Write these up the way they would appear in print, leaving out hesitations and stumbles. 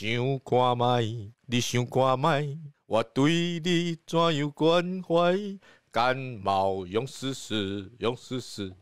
想看卖，你想看卖，我对你怎样关怀？感冒用试试，用试试。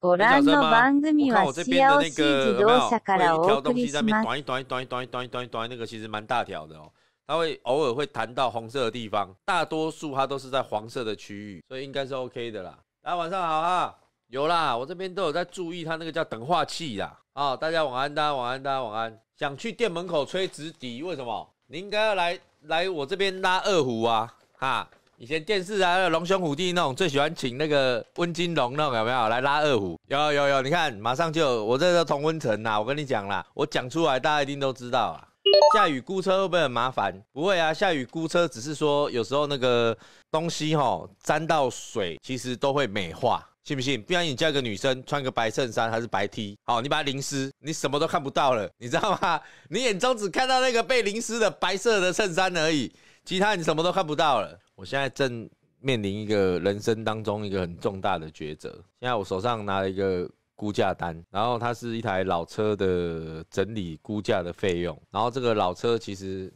ご覧の番組はCIAO市自動車からお送りします。那个其实蛮大条的哦，它会偶尔会弹到红色的地方，大多数它都是在黄色的区域，所以应该是 OK 的啦。大家晚上好啊，有啦，我这边都有在注意它那个叫等化器啦。啊，大家晚安，大家晚安，大家晚安。想去店门口吹直笛，为什么？你应该要来我这边拉二胡啊，哈。 以前电视啊，龙兄虎弟那种最喜欢请那个温金龙那种有没有来拉二胡？有，你看马上就有我这个同温层啦，我跟你讲啦，我讲出来大家一定都知道啊。下雨估车会不会很麻烦？不会啊，下雨估车只是说有时候那个东西吼沾到水，其实都会美化，信不信？不然你叫一个女生穿个白衬衫还是白 T， 好，你把它淋湿，你什么都看不到了，你知道吗？你眼中只看到那个被淋湿的白色的衬衫而已，其他你什么都看不到了。 我现在正面临一个人生当中一个很重大的抉择。现在我手上拿了一个估价单，然后它是一台老车的整理估价的费用。然后这个老车其实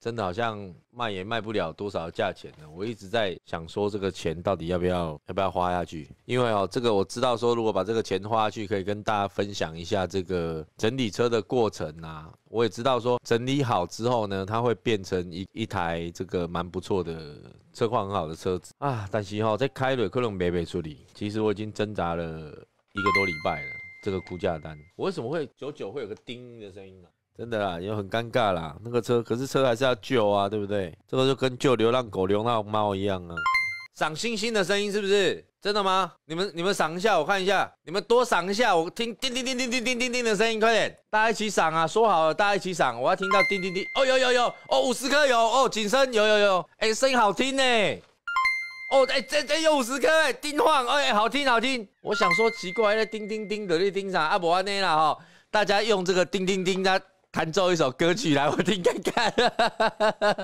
真的好像卖也卖不了多少价钱呢。我一直在想说这个钱到底要不要花下去？因为哦，这个我知道说如果把这个钱花下去，可以跟大家分享一下这个整理车的过程啊。我也知道说整理好之后呢，它会变成一台这个蛮不错的。 车况很好的车子啊，但是在开了可能没处理。其实我已经挣扎了1个多礼拜了，这个估价单，我为什么会久久会有个叮的声音呢、啊？真的啦，也很尴尬啦。那个车，可是车还是要救啊，对不对？这个就跟救流浪狗、流浪猫一样啊。赏星星的声音是不是真的吗？你们赏一下，我看一下。你们多赏一下，我听叮叮叮叮叮叮叮叮的声音，快点，大家一起赏啊！说好了，大家一起赏，我要听到叮叮叮。哦，有，哦，50颗有，哦，景深有，哎，声音好听呢。哦，哎，这有50颗哎，叮晃，哎，好听。我想说奇怪，那叮叮叮的那叮啥啊？不安内啦哈，大家用这个叮叮叮的。 弹奏一首歌曲来，我听看看。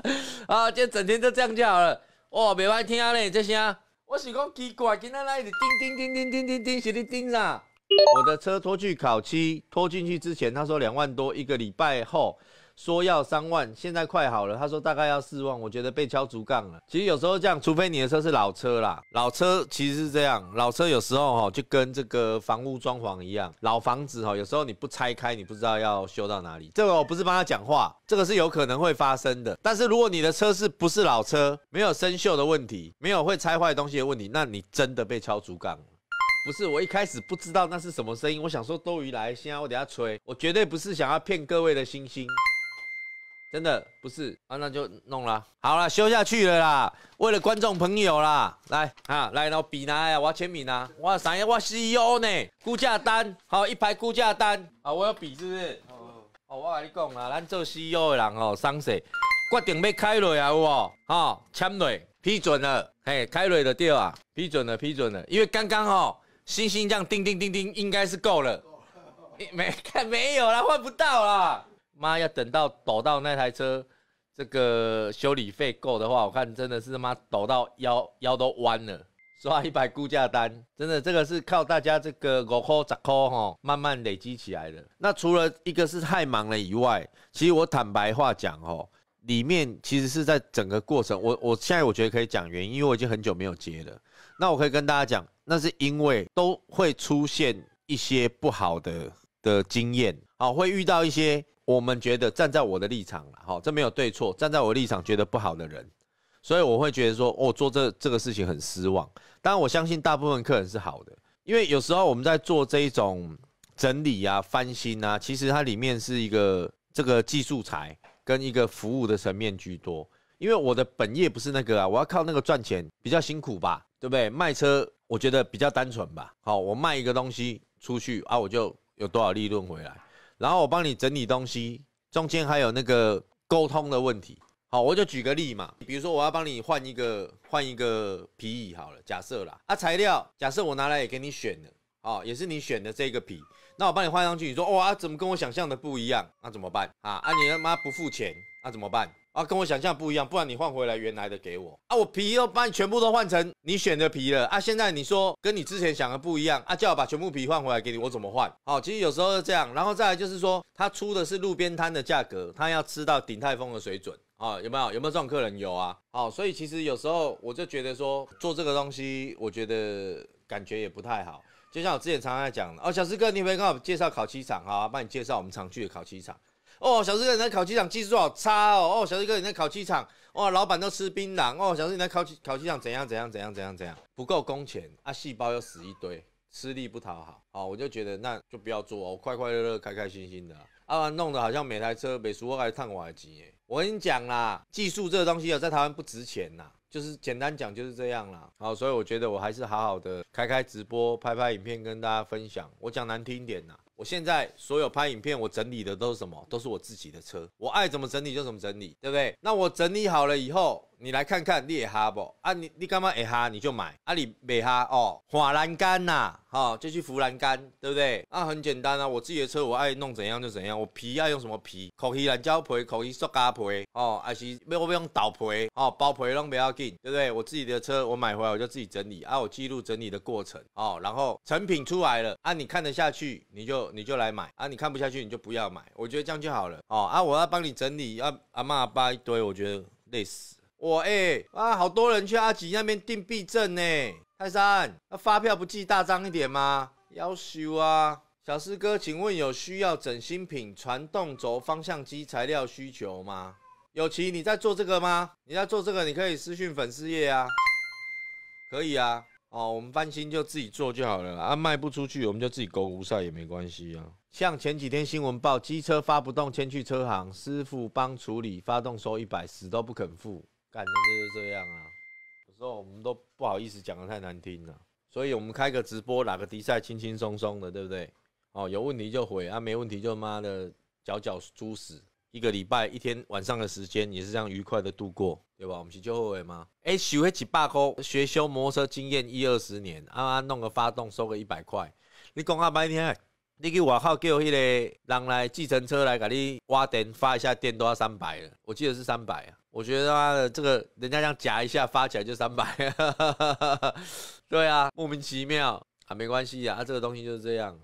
啊，今天整天就这样就好了。哇，袂歹听嘞，这声。我是讲奇怪，今天那一直叮叮叮叮叮叮叮，是哩叮啥？我的车拖去烤漆，拖进去之前他说2万多，1个礼拜后说要3万，现在快好了，他说大概要4万，我觉得被敲竹杠了。其实有时候这样，除非你的车是老车啦，老车其实是这样，老车有时候哈就跟这个房屋装潢一样，老房子哈有时候你不拆开，你不知道要修到哪里。这个我不是帮他讲话，这个是有可能会发生的。但是如果你的车不是老车，没有生锈的问题，没有会拆坏东西的问题，那你真的被敲竹杠了。 不是，我一开始不知道那是什么声音，我想说多余来，现在我等下吹，我绝对不是想要骗各位的星星，真的不是啊，那就弄啦，好啦，修下去了啦，为了观众朋友啦，来啊，来，然后笔拿呀，我要签名啊，我啥呀，我 CEO 呢，估价单，好一排估价单啊，我要笔是不是？哦，我跟你讲啦，咱做 CEO 的人哦，伤势决定要开落啊，有无？哦，签落，批准了，嘿，开落就对啊，批准了，因为刚刚哦。 星星这样叮叮叮叮，应该是够了。没有啦，换不到啦。妈要等到抖到那台车，这个修理费够的话，我看真的是他妈抖到腰都弯了。刷100估价单，真的这个是靠大家这个5块10块哈，慢慢累积起来的。那除了一个是太忙了以外，其实我坦白话讲哦。 里面其实是在整个过程，我现在我觉得可以讲原因，因为我已经很久没有接了。那我可以跟大家讲，那是因为都会出现一些不好的经验，好，会遇到一些我们觉得站在我的立场啦，好，这没有对错，站在我的立场觉得不好的人，所以我会觉得说，哦，做这个事情很失望。当然，我相信大部分客人是好的，因为有时候我们在做这一种整理啊、翻新啊，其实它里面是一个这个技术材。 跟一个服务的层面居多，因为我的本业不是那个啊，我要靠那个赚钱比较辛苦吧，对不对？卖车我觉得比较单纯吧。好，我卖一个东西出去啊，我就有多少利润回来，然后我帮你整理东西，中间还有那个沟通的问题。好，我就举个例嘛，比如说我要帮你换一个皮椅好了，假设啦，啊材料假设我拿来也给你选了，哦，也是你选的这个皮。 那我帮你换上去，你说哇、哦啊，怎么跟我想象的不一样？那、啊、怎么办啊？啊，你他妈不付钱，那、啊、怎么办？啊，跟我想象不一样，不然你换回来原来的给我啊，我皮都把你全部都换成你选的皮了啊，现在你说跟你之前想的不一样啊，叫我把全部皮换回来给你，我怎么换？好，其实有时候是这样，然后再来就是说他出的是路边摊的价格，他要吃到鼎泰丰的水准。 啊、哦，有没有这种客人？有啊，哦，所以其实有时候我就觉得说做这个东西，我觉得感觉也不太好。就像我之前常常在讲，哦，小师哥，你可以跟我介绍烤鸡场啊，帮你介绍我们常去的烤鸡场。哦，小师哥，你的烤鸡场技术好差哦。哦，小师哥，你的烤鸡场，哦，老板都吃槟榔。哦，小师哥，你的烤鸡场怎样，不够工钱啊，细胞又死一堆，吃力不讨好。哦，我就觉得那就不要做哦，快快乐乐，开开心心的啊。 啊，弄得好像每台车每熟还烫我的钱耶！我跟你讲啦，技术这个东西啊，在台湾不值钱啦，就是简单讲就是这样啦。好，所以我觉得我还是好好的开直播，拍影片跟大家分享。我讲难听一点啦，我现在所有拍影片我整理的都是什么？都是我自己的车，我爱怎么整理就怎么整理，对不对？那我整理好了以后，你来看看，你也哈不？啊，你干嘛也哈？你就买啊，你没哈哦，划栏杆呐，好、哦、就去扶栏杆，对不对？啊，很简单啊，我自己的车我爱弄怎样就怎样。 我皮要用什么皮？烤鱼蓝胶皮、烤鱼塑胶皮哦，还是要我用豆皮哦，包皮拢不要紧，对不对？我自己的车我买回来我就自己整理啊，我记录整理的过程哦，然后成品出来了啊，你看得下去你就来买啊，你看不下去你就不要买，我觉得这样就好了哦啊，我要帮你整理啊，阿嬷阿爸一堆，我觉得累死我啊，好多人去阿吉那边订避震呢，泰山，那发票不寄大张一点吗？夭寿啊！ 小师哥，请问有需要整新品传动轴方向机材料需求吗？有奇，你在做这个吗？你在做这个，你可以私讯粉丝页啊，可以啊。哦，我们翻新就自己做就好了啦，啊，卖不出去我们就自己狗无晒也没关系啊。像前几天新闻报，机车发不动，牵去车行，师傅帮处理，发动收100，死都不肯付，干的就是这样啊。有时候我们都不好意思讲得太难听了，所以我们开个直播，打个迪赛，轻轻松松的，对不对？ 哦，有问题就回啊，没问题就妈的搅猪屎。一个礼拜一天晚上的时间也是这样愉快的度过，对吧？我们是就后悔吗？哎，学会100块，学修摩托车经验10-20年，啊弄个发动收个100块，你讲啊半天，你去外口叫迄个人来计程车来给你挖电发一下电都要300了，我记得是300啊。我觉得妈的这个人家这样夹一下发起来就300，对啊，莫名其妙啊，没关系啊，啊这个东西就是这样。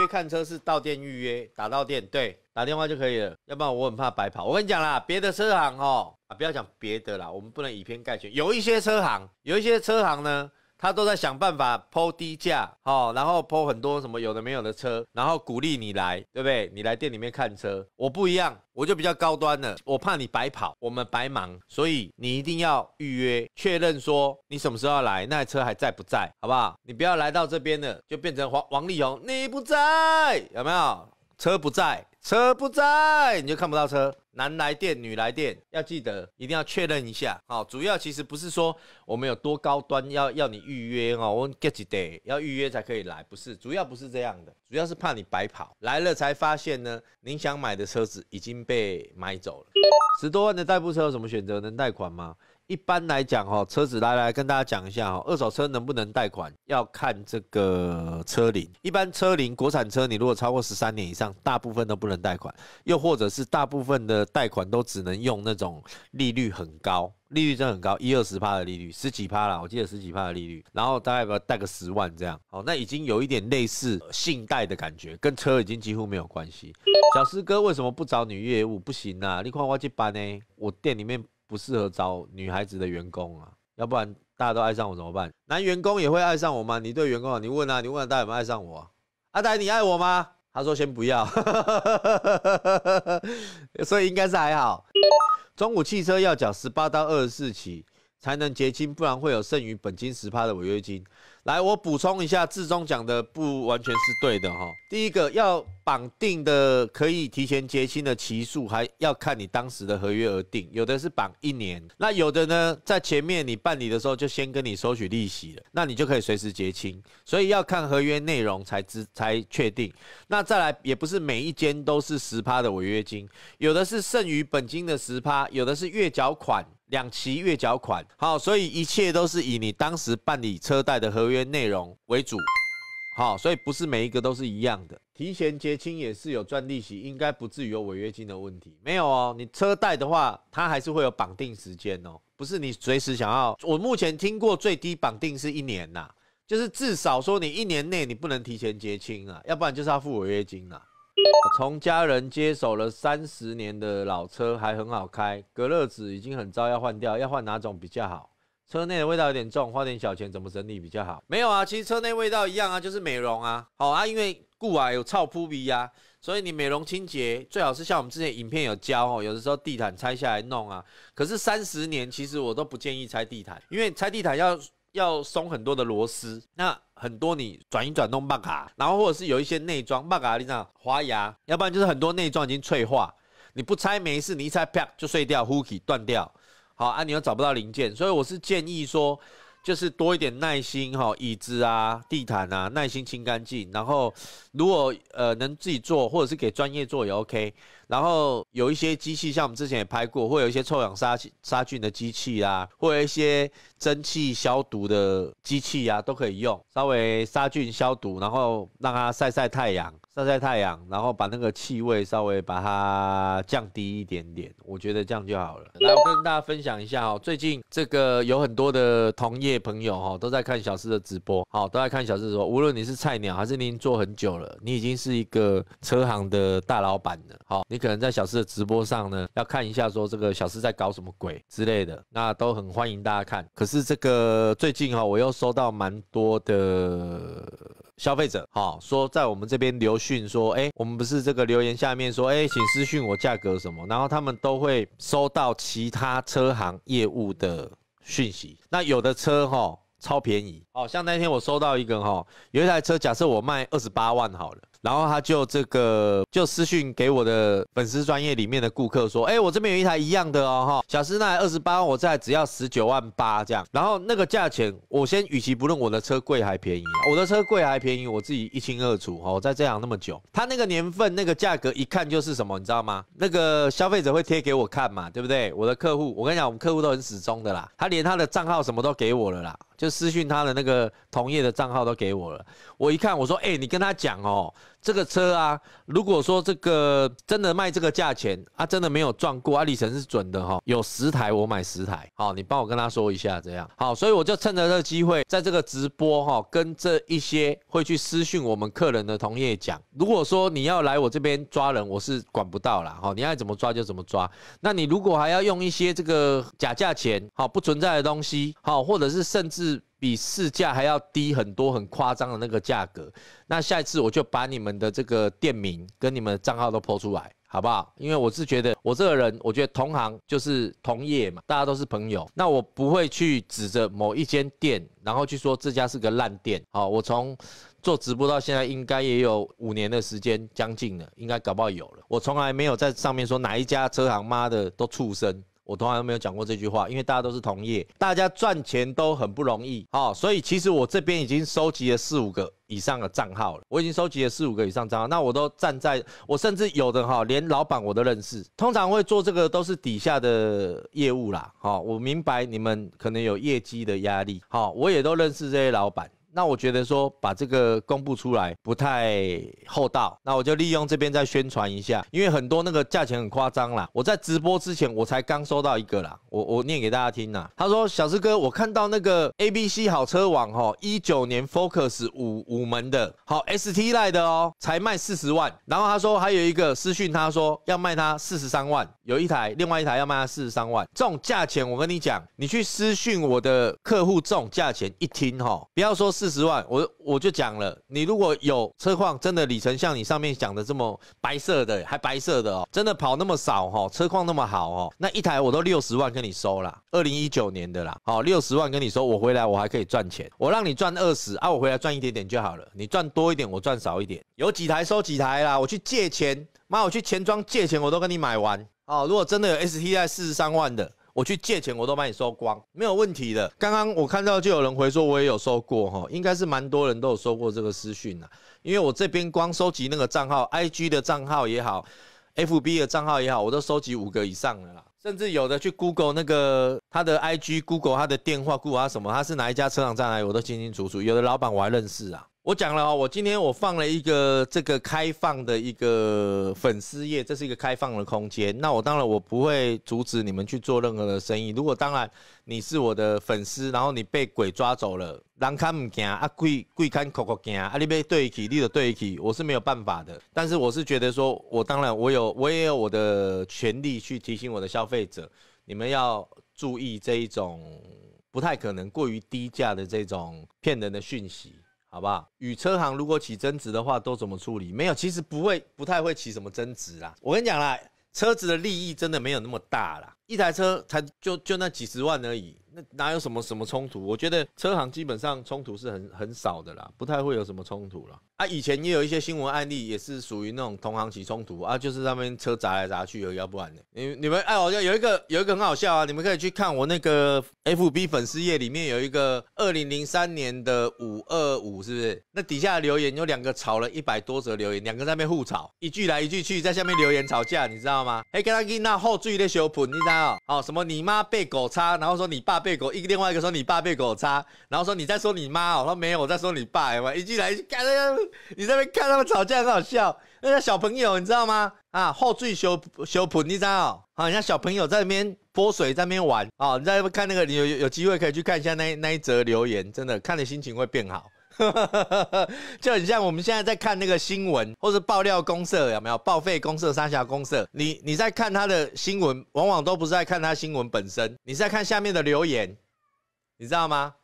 约看车是到店预约，打到店，对，打电话就可以了。要不然我很怕白跑。我跟你讲啦，别的车行哦，啊，不要讲别的啦，我们不能以偏概全。有一些车行呢，他都在想办法抛低价，哦，然后抛很多什么有的没有的车，然后鼓励你来，对不对？你来店里面看车。我不一样，我就比较高端了，我怕你白跑，我们白忙，所以你一定要预约，确认说你什么时候要来，那台车还在不在，好不好？你不要来到这边了，就变成王力宏，你不在，有没有？车不在，你就看不到车。 男来电，女来电，要记得一定要确认一下。好、哦，主要其实不是说我们有多高端，要你预约哦，我 get it day 要预约才可以来，不是，主要不是这样的，主要是怕你白跑，来了才发现呢，您想买的车子已经被买走了。10多万的代步车有什么选择？能贷款吗？一般来讲哈、哦，车子来跟大家讲一下哈、哦，二手车能不能贷款要看这个车龄，一般车龄国产车你如果超过13年以上，大部分都不能贷款，又或者是大部分的 贷款都只能用那种利率很高，利率真的很高，20%-20%的利率，10几%啦，我记得10几% 的利率，然后大概要贷个10万这样，好，那已经有一点类似信贷的感觉，跟车已经几乎没有关系。小师哥为什么不找女业务？不行啊，你看我这班呢，我店里面不适合找女孩子的员工啊，要不然大家都爱上我怎么办？男员工也会爱上我吗？你对员工啊，你问啊，大家有没有爱上我啊？阿呆，你爱我吗？ 他说：“先不要”，所以应该是还好。中古汽车要缴18到24起才能结清，不然会有剩余本金10%的违约金。来，我补充一下，志忠讲的不完全是对的哈。第一个要绑定的可以提前结清的期数，还要看你当时的合约而定，有的是绑1年，那有的呢在前面你办理的时候就先跟你收取利息了，那你就可以随时结清，所以要看合约内容才确定。那再来也不是每一间都是10%的违约金，有的是剩余本金的10%，有的是月缴款。 2期月缴款，好，所以一切都是以你当时办理车贷的合约内容为主。好，所以不是每一个都是一样的。提前结清也是有赚利息，应该不至于有违约金的问题。没有哦，你车贷的话，它还是会有绑定时间哦，不是你随时想要。我目前听过最低绑定是1年呐、啊，就是至少说你1年内你不能提前结清啊，要不然就是要付违约金啊。从家人接手了30年的老车，还很好开，隔热纸已经很糟，要换掉，要换哪种比较好？车内的味道有点重，花点小钱怎么整理比较好？没有啊，其实车内味道一样啊，就是美容啊。好啊，因为固啊有臭扑鼻啊，所以你美容清洁最好是像我们之前影片有教哦，有的时候地毯拆下来弄啊。可是30年其实我都不建议拆地毯，因为拆地毯要松很多的螺丝，那很多你转一转弄耙卡，然后或者是有一些内装耙卡，你讲滑牙，要不然就是很多内装已经脆化，你不拆没事，你一拆啪就碎掉，呼起断掉，好啊，你又找不到零件，所以我是建议说，就是多一点耐心哈，椅子啊、地毯啊，耐心清干净，然后如果能自己做或者是给专业做也 OK， 然后有一些机器像我们之前也拍过，会有一些臭氧杀菌的机器啊，或有一些蒸汽消毒的机器啊，都可以用，稍微杀菌消毒，然后让它晒晒太阳，然后把那个气味稍微把它降低一点点，我觉得这样就好了。来，我跟大家分享一下哦，最近这个有很多的同业朋友哦，都在看小施的直播，好，都在看小施的直播。无论你是菜鸟还是您做很久了，你已经是一个车行的大老板了，好，你可能在小施的直播上呢，要看一下说这个小施在搞什么鬼之类的，那都很欢迎大家看。可是这个最近哦，我又收到蛮多的消费者好说在我们这边留讯说，我们不是这个留言下面说，请私讯我价格什么，然后他们都会收到其他车行业务的讯息。那有的车齁超便宜，好像那天我收到一个齁，有一台车假设我卖28万好了，然后他就这个就私讯给我的粉丝专业里面的顾客说，我这边有一台一样的哦，小施那台28万，我这台只要19.8万这样。然后那个价钱，我先与其不论我的车贵还便宜，我的车贵还便宜，我自己一清二楚。我在这行那么久，他那个年份那个价格一看就是什么，你知道吗？那个消费者会贴给我看嘛，对不对？我的客户，我跟你讲，我们客户都很始终的啦，他连他的账号什么都给我了啦，就私讯他的那个同业的账号都给我了。我一看，我说，你跟他讲哦。这个车啊，如果说这个真的卖这个价钱啊，真的没有撞过啊，里程是准的哈，有10台我买10台，好，你帮我跟他说一下这样，好，所以我就趁着这个机会，在这个直播哈，跟这一些会去私讯我们客人的同业讲，如果说你要来我这边抓人，我是管不到啦，哈，你爱怎么抓就怎么抓，那你如果还要用一些这个假价钱，好，不存在的东西，好，或者是甚至比市价还要低很多，很夸张的那个价格。那下一次我就把你们的这个店名跟你们的账号都po出来，好不好？因为我是觉得我这个人，我觉得同行就是同业嘛，大家都是朋友。那我不会去指着某一间店，然后去说这家是个烂店。好，我从做直播到现在应该也有5年的时间将近了，应该搞不好有了。我从来没有在上面说哪一家车行妈的都畜生。我从来都没有讲过这句话，因为大家都是同业，大家赚钱都很不容易，所以其实我这边已经收集了4、5个以上的账号了，我已经收集了4、5个以上账号，那我都站在，我甚至有的连老板我都认识，通常会做这个都是底下的业务啦，我明白你们可能有业绩的压力，我也都认识这些老板。那我觉得说把这个公布出来不太厚道，那我就利用这边再宣传一下，因为很多那个价钱很夸张啦。我在直播之前我才刚收到一个啦，我念给大家听啦。他说小施哥，我看到那个 ABC 好车网19年 Focus 5门的好 ST Line 的才卖40万，然后他说还有一个私讯他说要卖他43万，有一台，另外一台要卖他43万。这种价钱我跟你讲，你去私讯我的客户，这种价钱一听不要说40万，我就讲了，你如果有车况真的里程像你上面讲的这么白色的，还白色的真的跑那么少车况那么好那一台我都60万跟你收啦，2019年的啦，60万跟你收，我回来我还可以赚钱，我让你赚20啊，我回来赚一点点就好了，你赚多一点我赚少一点，有几台收几台啦，我去借钱，妈我去钱庄借钱我都跟你买完如果真的有 STI 43万的。我去借钱，我都把你收光，没有问题的。刚刚我看到就有人回说，我也有收过应该是蛮多人都有收过这个私讯啦。因为我这边光收集那个账号 ，IG 的账号也好 ，FB 的账号也好，我都收集5个以上了啦。甚至有的去 Google 那个他的 IG，Google 他的电话，Google 他什么，他是哪一家车行站来，我都清清楚楚。有的老板我还认识啊。我讲了哦，我今天我放了一个这个开放的一个粉丝页，这是一个开放的空间。那我当然我不会阻止你们去做任何的生意。如果当然你是我的粉丝，然后你被鬼抓走了，人看唔行啊，鬼看口口行啊，你被对起，你就对起，我是没有办法的。但是我是觉得说，我当然我也有我的权利去提醒我的消费者，你们要注意这一种不太可能过于低价的这种骗人的讯息。 好不好？与车行如果起争执的话，都怎么处理？没有，其实不太会起什么争执啦。我跟你讲啦，车子的利益真的没有那么大啦，一台车才就那几十万而已，那哪有什么冲突？我觉得车行基本上冲突是很少的啦，不太会有什么冲突啦。啊，以前也有一些新闻案例，也是属于那种同行起冲突啊，就是他们车砸来砸去而已，要不然呢？你们哎，我有一个很好笑啊，你们可以去看我那个 FB 粉丝页里面有一个2003年的525，是不是？那底下的留言有两个吵了100多则留言，两个在那边互吵，一句来一句去，在下面留言吵架，你知道吗？哎，跟他跟那后缀的修补，你知道？哦，什么你妈被狗擦，然后说你爸被狗，另外一个说你爸被狗擦，然后说你在说你妈哦，他说没有，我在说你爸，哎，一句来一句干。你在那边看他们吵架很好笑，那些小朋友你知道吗？啊，后缀修盆，你知道？啊，人家小朋友在那边泼水，在那边玩啊，你在那边看那个，你有机会可以去看一下那一则留言，真的看的心情会变好。就很像我们现在在看那个新闻，或是爆料公社有没有？报废公社、三峡公社，你在看他的新闻，往往都不是在看他新闻本身，你是在看下面的留言，你知道吗？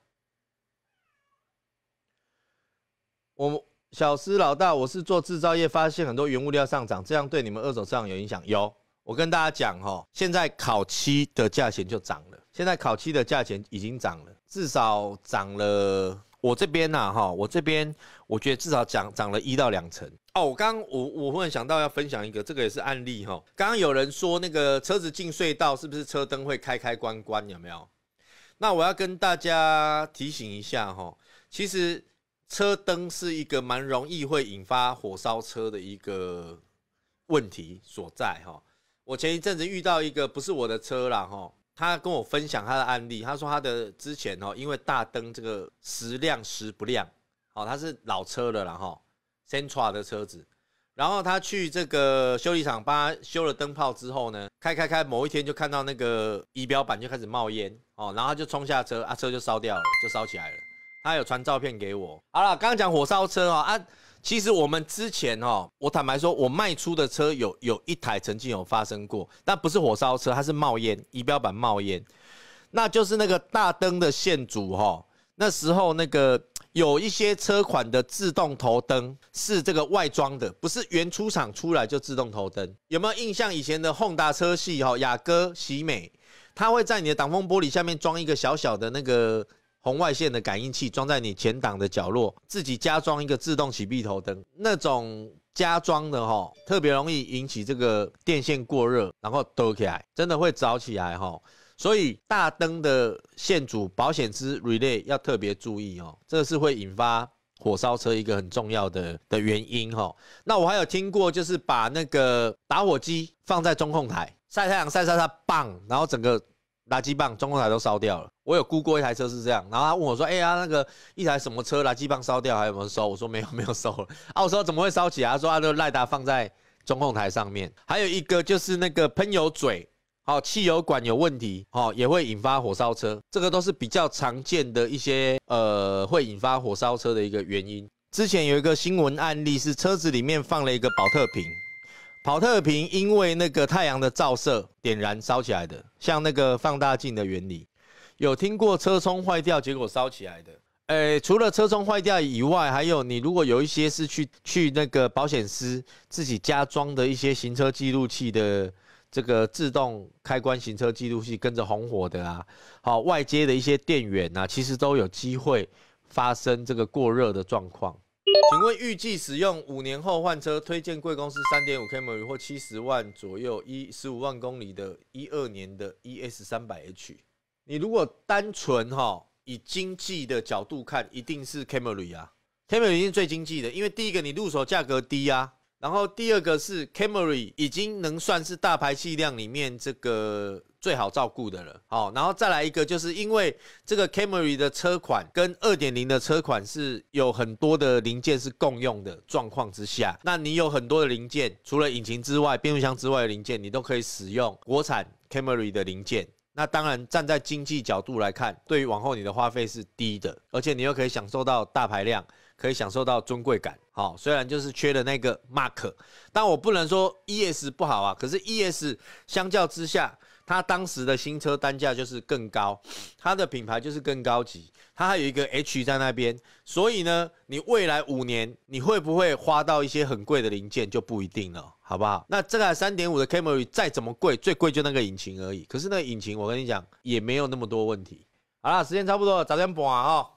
我。 小施老大，我是做制造业，发现很多原物料上涨，这样对你们二手市场有影响？有，我跟大家讲哦，现在烤漆的价钱就涨了，现在烤漆的价钱已经涨了，至少涨了。我这边呐，哈，我这边我觉得至少涨了1到2成。哦，我忽然想到要分享一个，这个也是案例哈。刚刚有人说那个车子进隧道是不是车灯会开关，有没有？那我要跟大家提醒一下哈，其实。 车灯是一个蛮容易会引发火烧车的一个问题所在哈。我前一阵子遇到一个不是我的车啦哈，他跟我分享他的案例，他说他的之前哦，因为大灯这个时亮时不亮，哦，他是老车了啦哈 ，Sentra 的车子，然后他去这个修理厂帮他修了灯泡之后呢，开，某一天就看到那个仪表板就开始冒烟哦，然后他就冲下车啊，车就烧掉了，就烧起来了。 他有传照片给我。好了，刚刚讲火烧车哦啊，其实我们之前哦，我坦白说，我卖出的车有一台曾经有发生过，但不是火烧车，它是冒烟，仪表板冒烟，那就是那个大灯的线组哦。那时候那个有一些车款的自动头灯是这个外装的，不是原出厂出来就自动头灯。有没有印象以前的Honda车系哦，雅阁、喜美，它会在你的挡风玻璃下面装一个小小的那个。 红外线的感应器装在你前挡的角落，自己加装一个自动启闭头灯，那种加装的哈，特别容易引起这个电线过热，然后抖起来，真的会着起来哈。所以大灯的线组保险丝 relay 要特别注意哦，这是会引发火烧车一个很重要的原因哈。那我还有听过，就是把那个打火机放在中控台晒太阳，晒棒，然后整个。 垃圾棒、中控台都烧掉了。我有估过一台车是这样，然后他问我说：“哎呀，那个一台什么车垃圾棒烧掉，还有没有收？”我说：“没有，没有收了。”啊，我说：“怎么会烧起来？”他说：“啊，那赖达放在中控台上面。”还有一个就是那个喷油嘴，哦，汽油管有问题，哦，也会引发火烧车。这个都是比较常见的一些会引发火烧车的一个原因。之前有一个新闻案例是车子里面放了一个保特瓶。 保特瓶因为那个太阳的照射点燃烧起来的，像那个放大镜的原理，有听过车冲坏掉结果烧起来的。除了车冲坏掉以外，还有你如果有一些是去那个保险丝自己加装的一些行车记录器的这个自动开关行车记录器跟着红火的啊，好外接的一些电源啊，其实都有机会发生这个过热的状况。 请问预计使用5年后换车，推荐贵公司3.5 km 或70万左右，15万公里的12年的 ES300H。你如果单纯哈以经济的角度看，一定是 Camry 啊 ，Camry 是最经济的，因为第一个你入手价格低啊，然后第二个是 Camry 已经能算是大排气量里面这个最好照顾的了，好，然后再来一个，就是因为这个 Camry 的车款跟 2.0 的车款是有很多的零件是共用的状况之下，那你有很多的零件，除了引擎之外、变速箱之外的零件，你都可以使用国产 Camry 的零件。那当然，站在经济角度来看，对于往后你的花费是低的，而且你又可以享受到大排量，可以享受到尊贵感。好，虽然就是缺了那个 mark， 但我不能说 ES 不好啊。可是 ES 相较之下，它当时的新车单价就是更高，它的品牌就是更高级，它还有一个 H 在那边。所以呢，你未来5年你会不会花到一些很贵的零件就不一定了。好不好？那这台 3.5 的 Camry 再怎么贵，最贵就那个引擎而已。可是那个引擎，我跟你讲，也没有那么多问题。好啦，时间差不多了，早点补啊哈。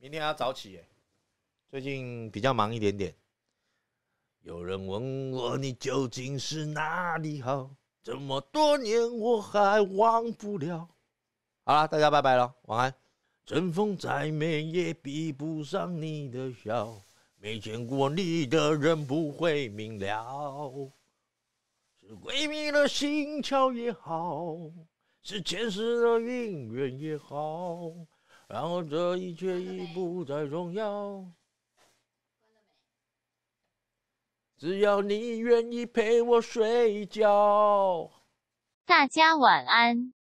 明天还要早起耶，最近比较忙一点点。有人问我，你究竟是哪里好？这么多年我还忘不了。好啦，大家拜拜咯，晚安。春风再美也比不上你的笑。没见过你的人不会明了，是鬼迷了心窍也好，是前世的姻缘也好，然后这一切已不再重要。只要你愿意陪我睡觉。大家晚安。